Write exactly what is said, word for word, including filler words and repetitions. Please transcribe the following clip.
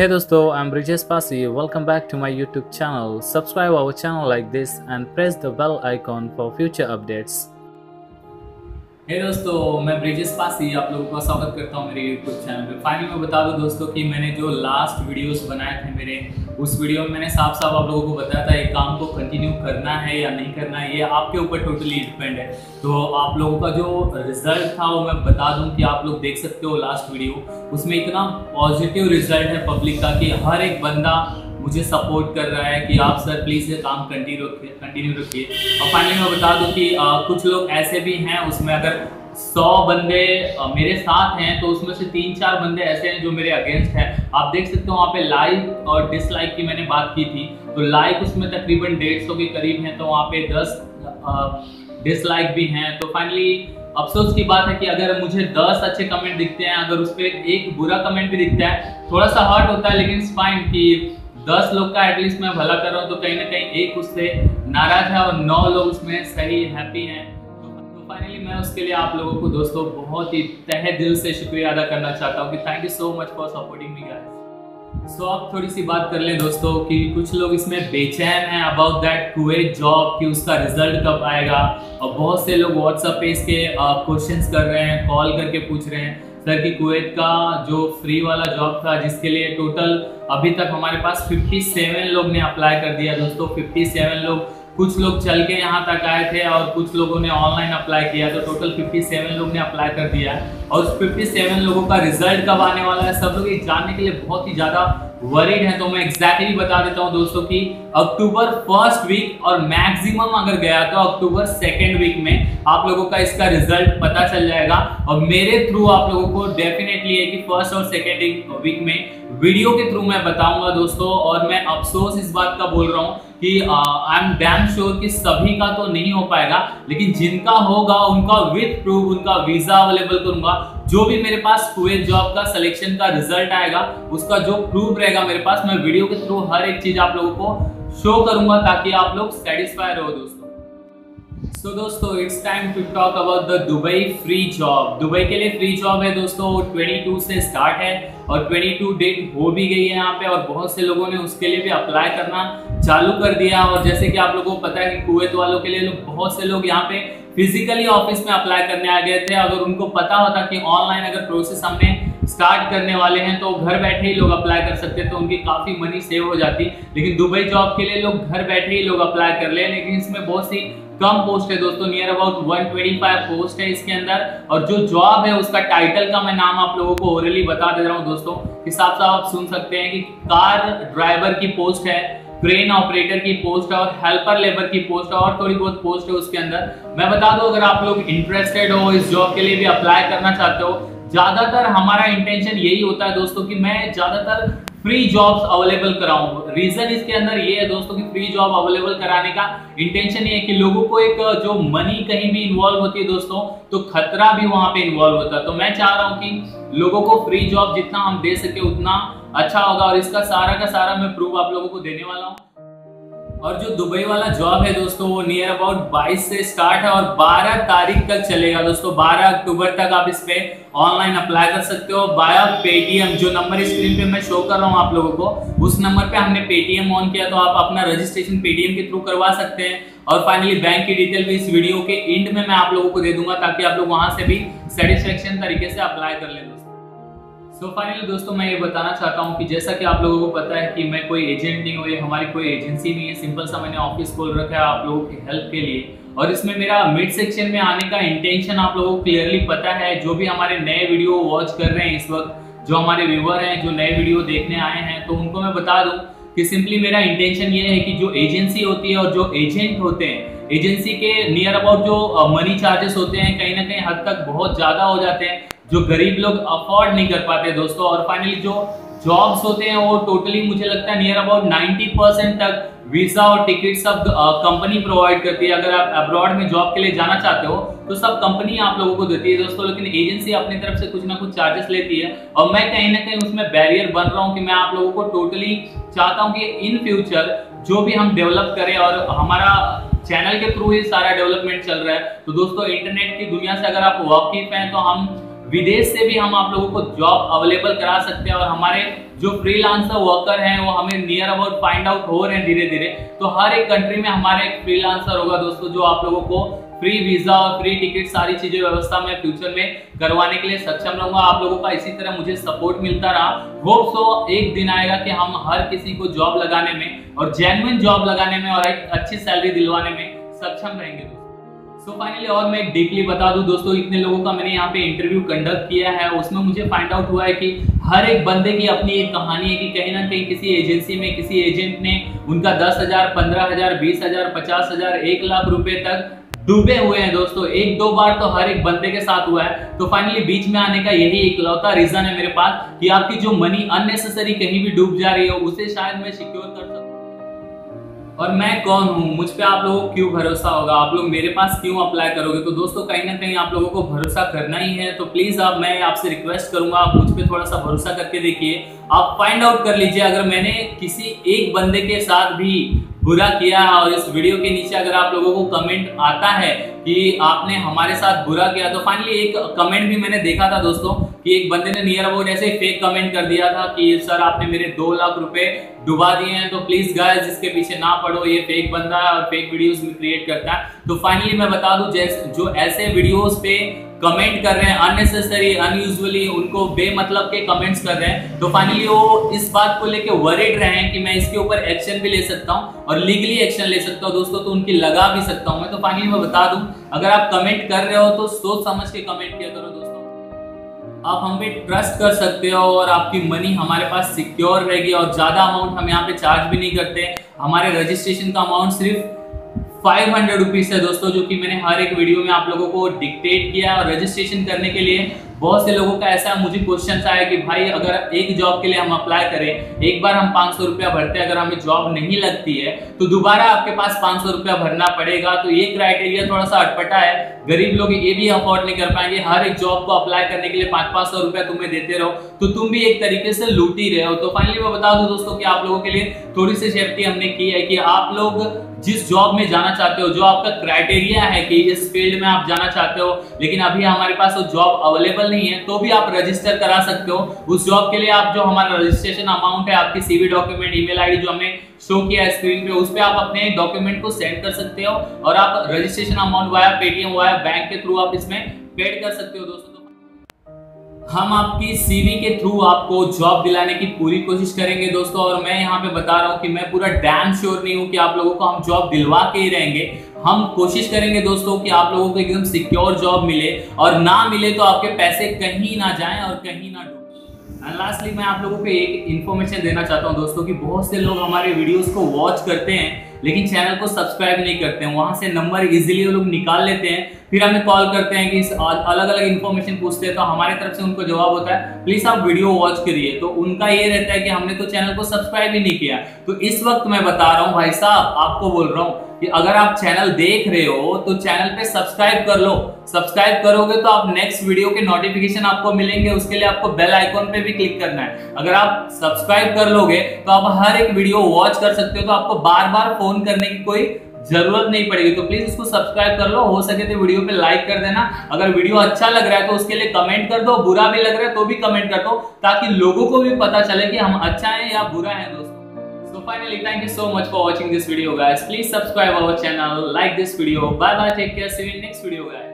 Hey दोस्तों, I am Brijesh Pasi. Welcome back to my YouTube channel. Subscribe our channel like this and press the bell icon for future updates. Hey दोस्तों, मैं ब्रिजेश पासी आप लोगों का स्वागत करता हूँ मेरे YouTube चैनल पे। फाइनली मैं बता दूँ दोस्तों कि मैंने जो लास्ट वीडियोस बनाए थे मेरे, उस वीडियो में मैंने साफ साफ आप लोगों को बताया था ये काम को कंटिन्यू करना है या नहीं करना है, ये आपके ऊपर टोटली डिपेंड है। तो आप लोगों का जो रिजल्ट था वो मैं बता दूं कि आप लोग देख सकते हो लास्ट वीडियो, उसमें इतना पॉजिटिव रिजल्ट है पब्लिक का कि हर एक बंदा मुझे सपोर्ट कर रहा है कि आप सर प्लीज़ ये काम कंटिन्यू कंटिन्यू रखिए। और फाइनली मैं बता दूं कि आ, कुछ लोग ऐसे भी हैं, उसमें अगर सौ बंदे आ, मेरे साथ हैं तो उसमें से तीन चार बंदे ऐसे हैं जो मेरे अगेंस्ट हैं। आप देख सकते हो वहाँ पे लाइक और डिसलाइक की मैंने बात की थी, तो लाइक उसमें तकरीबन डेढ़ सौ के करीब हैं, तो वहाँ पे दस डिसलाइक भी हैं। तो फाइनली अफसोस की बात है कि अगर मुझे दस अच्छे कमेंट दिखते हैं, अगर उस पर एक बुरा कमेंट भी दिखता है थोड़ा सा हर्ट होता है, लेकिन इट्स फाइन कि दस लोग का एटलीस्ट मैं भला कर रहा हूँ, तो कहीं ना कहीं एक उससे नाराज है और नौ लोग उसमें सही हैप्पी हैं। तो फाइनली मैं उसके लिए आप लोगों को दोस्तों बहुत ही तहे दिल से शुक्रिया अदा करना चाहता हूँ कि thank you so much for supporting me guys. So आप थोड़ी सी बात कर लें दोस्तों कि कुछ लोग इसमें बेचैन हैं अबाउट दैट कुवैत जॉब कि उसका रिजल्ट कब आएगा, और बहुत से लोग व्हाट्सएप पे इसके क्वेश्चन कर रहे हैं, कॉल करके पूछ रहे हैं सर कि कुवैत का जो फ्री वाला जॉब था जिसके लिए टोटल अभी तक हमारे पास सत्तावन लोग ने अप्लाई कर दिया दोस्तों, सत्तावन लोग, कुछ लोग चल के यहाँ तक आए थे और कुछ लोगों ने ऑनलाइन अप्लाई किया, तो टोटल सत्तावन लोग ने अप्लाई कर दिया है। और उस सत्तावन लोगों का रिजल्ट कब आने वाला है सब लोग ये जानने के लिए बहुत ही ज़्यादा वरीड हैं। तो मैं एग्जैक्टली बता देता हूँ दोस्तों कि अक्टूबर फर्स्ट वीक और मैक्सिमम अगर गया तो अक्टूबर सेकेंड वीक में आप लोगों का इसका रिजल्ट पता चल जाएगा। और मेरे थ्रू आप लोगों को डेफिनेटली है कि फर्स्ट और सेकेंड वीक में वीडियो के थ्रू मैं बताऊंगा दोस्तों। और मैं अफसोस इस बात का बोल रहा हूँ कि आई एम डैम श्योर कि सभी का तो नहीं हो पाएगा, लेकिन जिनका होगा उनका विथ प्रूफ उनका वीजा अवेलेबल करूंगा। जो भी मेरे पास कुवैत जॉब का सिलेक्शन का रिजल्ट आएगा उसका जो प्रूफ रहेगा मेरे पास, मैं वीडियो के थ्रू हर एक चीज आप लोगों को शो करूंगा ताकि आप लोग सेटिस्फाई रहो दोस्तों। सो so, दोस्तों it's time to talk about the Dubai free job. Dubai के लिए फ्री जॉब है दोस्तों, बाईस से स्टार्ट है और बाईस डेट हो भी गई है यहाँ पे, और बहुत से लोगों ने उसके लिए भी अप्लाई करना चालू कर दिया। और जैसे कि आप लोगों को पता है कि कुवैत वालों के लिए बहुत से लोग यहाँ पे फिजिकली ऑफिस में अप्लाई करने आ गए थे, अगर उनको पता होता कि ऑनलाइन अगर प्रोसेस हमने स्टार्ट करने वाले हैं तो घर बैठे ही लोग अप्लाई कर सकते, तो उनकी काफ़ी मनी सेव हो जाती। लेकिन दुबई जॉब के लिए लोग घर बैठे ही लोग अप्लाई कर ले, लेकिन इसमें बहुत सी कम पोस्ट है दोस्तों, नियर अबाउट एक सौ पच्चीस पोस्ट है इसके अंदर। और जो जॉब है उसका टाइटल का मैं नाम आप लोगों को ओरली बता दे रहा हूँ दोस्तों, हिसाब से आप सुन सकते हैं कि कार ड्राइवर की पोस्ट है, क्रेन ऑपरेटर की पोस्ट है और हेल्पर लेबर की पोस्ट है, और थोड़ी बहुत पोस्ट है उसके अंदर। मैं बता दूं अगर आप लोग इंटरेस्टेड हो इस जॉब के लिए भी अप्लाई करना चाहते हो, ज़्यादातर हमारा इंटेंशन यही होता है दोस्तों कि मैं ज़्यादातर फ्री जॉब्स अवेलेबल कराऊं। रीजन इसके अंदर ये है दोस्तों कि फ्री जॉब अवेलेबल कराने का इंटेंशन ये है कि लोगों को एक जो मनी कहीं भी इन्वॉल्व होती है दोस्तों तो खतरा भी वहां पे इन्वॉल्व होता है। तो मैं चाह रहा हूं कि लोगों को फ्री जॉब जितना हम दे सके उतना अच्छा होगा, और इसका सारा का सारा मैं प्रूफ आप लोगों को देने वाला हूँ। और जो दुबई वाला जॉब है दोस्तों वो नियर अबाउट बाईस से स्टार्ट है और बारह तारीख तक चलेगा दोस्तों, बारह अक्टूबर तक आप इस पे ऑनलाइन अप्लाई कर सकते हो बाया पेटीएम। जो नंबर स्क्रीन पे मैं शो कर रहा हूँ आप लोगों को, उस नंबर पे हमने पेटीएम ऑन किया, तो आप अपना रजिस्ट्रेशन पेटीएम के थ्रू करवा सकते हैं। और फाइनली बैंक की डिटेल भी इस वीडियो के एंड में मैं आप लोगों को दे दूंगा ताकि आप लोग वहाँ से भी सेटिस्फेक्शन तरीके से अप्लाई कर लें दोस्तों। तो फाइनली दोस्तों मैं ये बताना चाहता हूँ कि जैसा कि आप लोगों को पता है कि मैं कोई एजेंट नहीं हूँ, ये हमारी कोई एजेंसी नहीं है, सिंपल सा मैंने ऑफिस खोल रखा है आप लोगों की हेल्प के लिए। और इसमें मेरा मिड सेक्शन में आने का इंटेंशन आप लोगों को क्लियरली पता है, जो भी हमारे नए वीडियो वॉच कर रहे हैं इस वक्त, जो हमारे व्यूअर हैं जो नए वीडियो देखने आए हैं, तो उनको मैं बता दूँ कि सिंपली मेरा इंटेंशन ये है कि जो एजेंसी होती है और जो एजेंट होते हैं, एजेंसी के नियर अबाउट जो मनी चार्जेस होते हैं कहीं ना कहीं हद तक बहुत ज़्यादा हो जाते हैं जो गरीब लोग अफोर्ड नहीं कर पाते दोस्तों। और फाइनली जो जॉब्स होते हैं वो टोटली मुझे लगता है नियर अबाउट नब्बे परसेंट तक वीज़ा और टिकट सब कंपनी प्रोवाइड करती है। अगर आप अब्रॉड में जॉब के लिए जाना चाहते हो तो सब कंपनी आप लोगों को देती है दोस्तों, लेकिन एजेंसी अपनी तरफ से कुछ ना कुछ चार्जेस लेती है। और मैं कहीं ना कहीं उसमें बैरियर बन रहा हूँ कि मैं आप लोगों को टोटली चाहता हूँ कि इन फ्यूचर जो भी हम डेवलप करें, और हमारा चैनल के थ्रू ही सारा डेवलपमेंट चल रहा है, तो दोस्तों इंटरनेट की दुनिया से अगर आप वाकिफ हैं तो हम विदेश से भी हम आप लोगों को जॉब अवेलेबल करा सकते हैं और हमारे जो फ्रीलांसर वर्कर हैं वो हमें नियर अबाउट फाइंड आउट हो रहे हैं धीरे धीरे। तो हर एक कंट्री में हमारे एक फ्रीलांसर होगा दोस्तों जो आप लोगों को फ्री वीजा और फ्री टिकट सारी चीजें व्यवस्था में फ्यूचर में करवाने के लिए सक्षम रहूंगा। आप लोगों का इसी तरह मुझे सपोर्ट मिलता रहा। होप सो एक दिन आएगा कि हम हर किसी को जॉब लगाने में और जेन्युइन जॉब लगाने में और एक अच्छी सैलरी दिलवाने में सक्षम रहेंगे दोस्तों। सो फाइनली और मैं डीपली बता दूं दोस्तों, इतने लोगों का मैंने यहाँ पे इंटरव्यू कंडक्ट किया है, उसमें मुझे फाइंड आउट हुआ है कि हर एक बंदे की अपनी एक कहानी है कि कहीं ना कहीं किसी एजेंसी में किसी एजेंट ने उनका दस हजार पंद्रह हजार बीस हजार पचास हजार एक लाख रुपए तक डूबे हुए हैं दोस्तों। एक दो बार तो हर एक बंदे के साथ हुआ है। तो फाइनली बीच में आने का यही इकलौता रीजन है मेरे पास कि आपकी जो मनी अननेसेसरी कहीं भी डूब जा रही हो उसे शायद मैं सिक्योर कर सकूं। और मैं कौन हूँ, मुझ पे आप लोगों को क्यों भरोसा होगा, आप लोग मेरे पास क्यों अप्लाई करोगे। तो दोस्तों कहीं ना कहीं आप लोगों को भरोसा करना ही है। तो प्लीज़ आप मैं आपसे रिक्वेस्ट करूंगा आप मुझ पे थोड़ा सा भरोसा करके देखिए, आप फाइंड आउट कर लीजिए। अगर मैंने किसी एक बंदे के साथ भी बुरा किया है और इस वीडियो के नीचे अगर आप लोगों को कमेंट आता है कि आपने हमारे साथ बुरा किया, तो फाइनली एक कमेंट भी मैंने देखा था दोस्तों कि एक बंदे ने नियर अबाउट ऐसे फेक कमेंट कर दिया था कि सर आपने मेरे दो लाख रुपए डुबा दिए हैं। तो प्लीज गाइस इसके पीछे ना पड़ो, ये फेक बंदा है और फेक वीडियोस में क्रिएट करता है। तो फाइनली मैं बता दूं जो ऐसे वीडियोस पे कमेंट कर रहे हैं अननेसेसरी अनयूजुअली, उनको बेमतलब के कमेंट्स कर रहे हैं, तो फाइनली वो इस बात को लेके वरीड रहे हैं कि मैं इसके ऊपर एक्शन भी ले सकता हूँ और लीगली एक्शन ले सकता हूँ दोस्तों, तो उनकी लगा भी सकता हूँ मैं। तो फाइनली मैं बता दूं अगर आप कमेंट कर रहे हो तो सोच समझ के कमेंट किया करो दोस्तों। आप हम पे ट्रस्ट कर सकते हो और आपकी मनी हमारे पास सिक्योर रहेगी और ज़्यादा अमाउंट हम यहाँ पे चार्ज भी नहीं करते। हमारे रजिस्ट्रेशन का अमाउंट सिर्फ फाइव हंड्रेड रुपीज़ है दोस्तों, जो कि मैंने हर एक वीडियो में आप लोगों को डिक्टेट किया। और रजिस्ट्रेशन करने के लिए बहुत से लोगों का ऐसा मुझे क्वेश्चन आया कि भाई अगर एक जॉब के लिए हम अप्लाई करें, एक बार हम पाँच सौ रुपया भरते हैं, अगर हमें जॉब नहीं लगती है तो दोबारा आपके पास पाँच सौ रुपया भरना पड़ेगा। तो ये क्राइटेरिया थोड़ा सा अटपटा है, गरीब लोग ये भी अफोर्ड नहीं कर पाएंगे। हर एक जॉब को अप्लाई करने के लिए पाँच पाँच सौ रुपया तुम्हें देते रहो तो तुम भी एक तरीके से लूट ही रहे हो। तो फाइनली मैं बता दूँ दोस्तों कि आप लोगों के लिए थोड़ी सी सेफ्टी हमने की है कि आप लोग जिस जॉब में जाना चाहते हो, जो आपका क्राइटेरिया है कि इस फील्ड में आप जाना चाहते हो लेकिन अभी हमारे पास वो जॉब अवेलेबल नहीं है, तो भी आप रजिस्टर करा सकते हो। उस जॉब के लिए आप जो हमारा रजिस्ट्रेशन अमाउंट है, आपकी सीवी डॉक्यूमेंट, ईमेल आईडी जो हमें शो किया है स्क्रीन पे, उस पर आप अपने डॉक्यूमेंट को सेंड कर सकते हो और आप registration amount via Paytm via bank के थ्रू आप इसमें पेड कर सकते हो दोस्तों। हम आपकी सीवी के थ्रू आपको जॉब दिलाने की पूरी कोशिश करेंगे दोस्तों। और मैं यहाँ पे बता रहा हूँ कि मैं पूरा डैम श्योर नहीं हूँ कि आप लोगों को हम जॉब दिलवा के ही रहेंगे। हम कोशिश करेंगे दोस्तों कि आप लोगों को एकदम सिक्योर जॉब मिले और ना मिले तो आपके पैसे कहीं ना जाएं और कहीं ना डूबें। एंड लास्टली मैं आप लोगों को एक इन्फॉर्मेशन देना चाहता हूं दोस्तों कि बहुत से लोग हमारे वीडियोस को वॉच करते हैं लेकिन चैनल को सब्सक्राइब नहीं करते हैं। वहां से नंबर इजीली वो लोग निकाल लेते हैं, फिर हमें कॉल करते हैं कि अलग अलग इन्फॉर्मेशन पूछते हैं, तो हमारे तरफ से उनको जवाब होता है प्लीज़ आप वीडियो वॉच करिए। तो उनका ये रहता है कि हमने तो चैनल को सब्सक्राइब ही नहीं किया। तो इस वक्त मैं बता रहा हूँ भाई साहब, आपको बोल रहा हूँ कि अगर आप चैनल देख रहे हो तो चैनल पे सब्सक्राइब कर लो। सब्सक्राइब करोगे तो आप नेक्स्ट वीडियो के नोटिफिकेशन आपको मिलेंगे, उसके लिए आपको बेल आइकॉन पे भी क्लिक करना है। अगर आप सब्सक्राइब कर लोगे तो आप हर एक वीडियो वॉच कर सकते हो, तो आपको बार बार फोन करने की कोई जरूरत नहीं पड़ेगी। तो प्लीज उसको सब्सक्राइब कर लो, हो सके तो वीडियो पे लाइक कर देना। अगर वीडियो अच्छा लग रहा है तो उसके लिए कमेंट कर दो, बुरा भी लग रहा है तो भी कमेंट कर दो, ताकि लोगों को भी पता चले कि हम अच्छा है या बुरा है दोस्तों। So finally, thank you so much for watching this video guys. Please subscribe our channel, like this video. Bye bye, take care, see you in next video guys.